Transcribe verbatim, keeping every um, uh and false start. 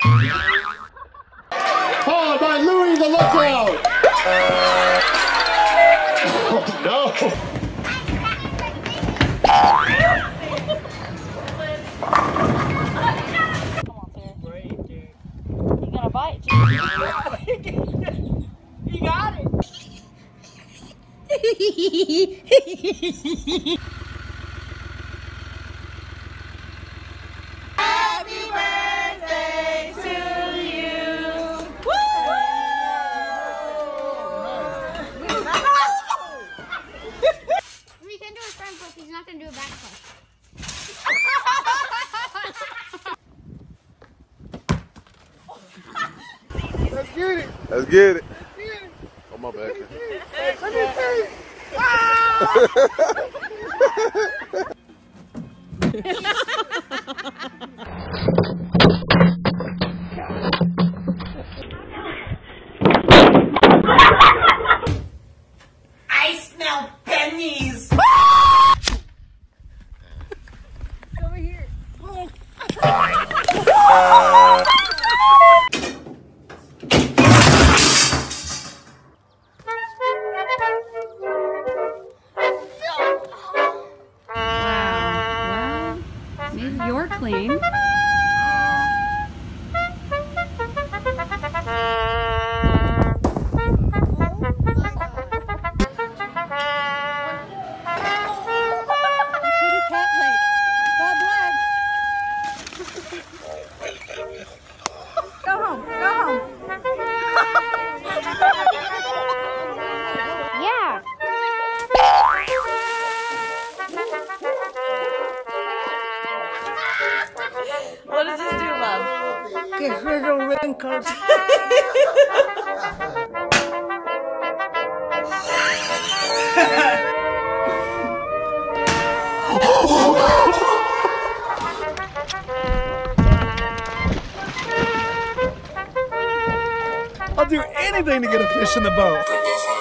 Followed by Louie the Lookout! Oh no! You gotta bite, dude. You got it! Let's get it. Let's get it. On my back. Let me see. I smell pennies. Over here. Look. You're clean. Go home. Go home. Yeah. What does this do, love? Get rid of wrinkles. I'll do anything to get a fish in the boat.